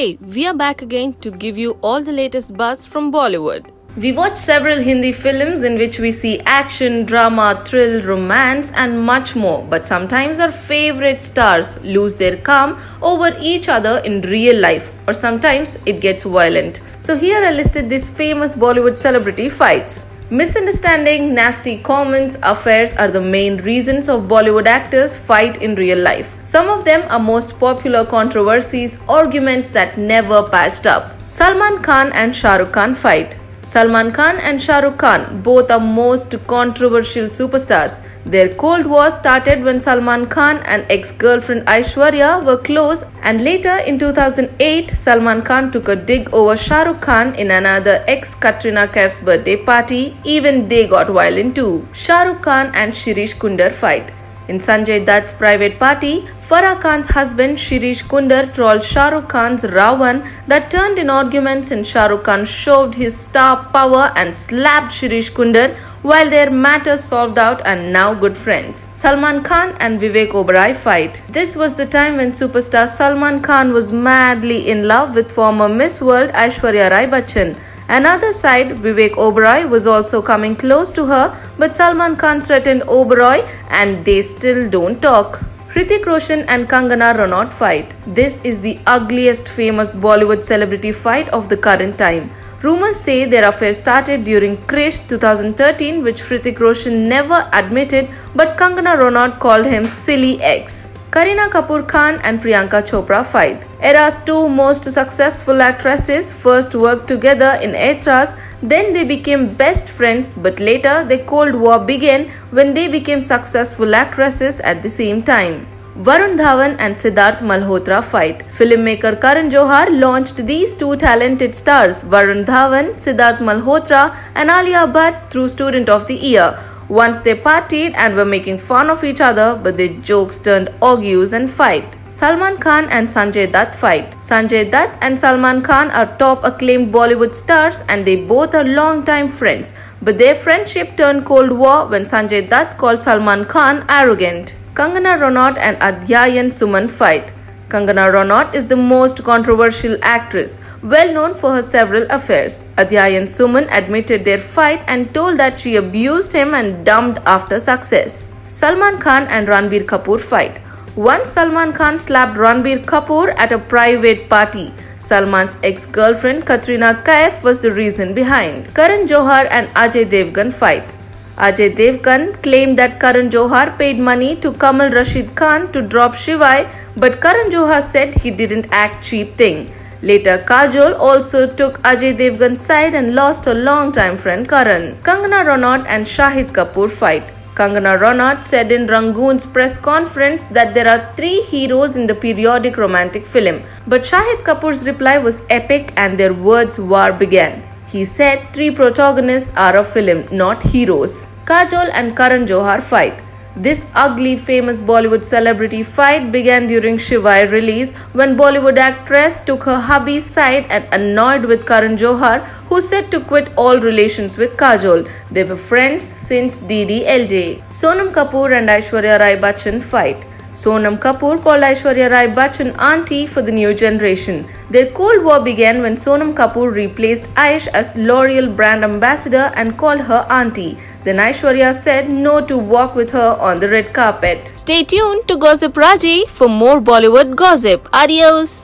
Hey, we are back again to give you all the latest buzz from Bollywood. We watch several Hindi films in which we see action, drama, thrill, romance and much more. But sometimes our favorite stars lose their calm over each other in real life, or sometimes it gets violent. So here are listed these famous Bollywood celebrity fights. Misunderstanding, nasty comments, affairs are the main reasons of Bollywood actors fight in real life. Some of them are most popular controversies, arguments that never patched up. Salman Khan and Shah Rukh Khan fight. Salman Khan and Shah Rukh Khan both are most controversial superstars. Their cold war started when Salman Khan and ex-girlfriend Aishwarya were close, and later in 2008, Salman Khan took a dig over Shah Rukh Khan in another ex-Katrina Kaif's birthday party. Even they got violent too. Shah Rukh Khan and Shirish Kundar fight. In Sanjay Dutt's private party, Farah Khan's husband Shirish Kundar trolled Shah Rukh Khan's Ravan that turned in arguments, and Shah Rukh Khan shoved his star power and slapped Shirish Kundar while their matter solved out and now good friends. Salman Khan and Vivek Oberoi fight. This was the time when superstar Salman Khan was madly in love with former Miss World Aishwarya Rai Bachchan. Another side, Vivek Oberoi was also coming close to her, but Salman Khan threatened Oberoi and they still don't talk. Hrithik Roshan and Kangana Ranaut fight. This is the ugliest famous Bollywood celebrity fight of the current time. Rumours say their affair started during Krrish 2013, which Hrithik Roshan never admitted, but Kangana Ranaut called him silly ex. Kareena Kapoor Khan and Priyanka Chopra fight. Eras' two most successful actresses first worked together in Etras, then they became best friends, but later the Cold War began when they became successful actresses at the same time. Varun Dhawan and Siddharth Malhotra fight. Filmmaker Karan Johar launched these two talented stars, Varun Dhawan, Siddharth Malhotra and Alia Bhatt, through Student of the Year. Once they partied and were making fun of each other, but their jokes turned argues and fight. Salman Khan and Sanjay Dutt fight. Sanjay Dutt and Salman Khan are top acclaimed Bollywood stars and they both are long-time friends. But their friendship turned Cold War when Sanjay Dutt called Salman Khan arrogant. Kangana Ranaut and Adhyayan Suman fight. Kangana Ranaut is the most controversial actress, well known for her several affairs. Adhyayan Suman admitted their fight and told that she abused him and dumped after success. Salman Khan and Ranbir Kapoor fight. Once Salman Khan slapped Ranbir Kapoor at a private party. Salman's ex-girlfriend Katrina Kaif was the reason behind. Karan Johar and Ajay Devgan fight. Ajay Devgan claimed that Karan Johar paid money to Kamal Rashid Khan to drop Shivaay, but Karan Johar said he didn't act cheap thing. Later, Kajol also took Ajay Devgan's side and lost her longtime friend Karan. Kangana Ranaut and Shahid Kapoor fight. Kangana Ranaut said in Rangoon's press conference that there are three heroes in the periodic romantic film, but Shahid Kapoor's reply was epic and their words war began. He said three protagonists are a film, not heroes. Kajol and Karan Johar fight. This ugly famous Bollywood celebrity fight began during Shivaay release when Bollywood actress took her hubby's side and annoyed with Karan Johar, who said to quit all relations with Kajol. They were friends since DDLJ. Sonam Kapoor and Aishwarya Rai Bachchan fight. Sonam Kapoor called Aishwarya Rai Bachchan auntie for the new generation. Their Cold War began when Sonam Kapoor replaced Aish as L'Oreal brand ambassador and called her auntie. Then Aishwarya said no to walk with her on the red carpet. Stay tuned to Gossip Raji for more Bollywood gossip. Adios!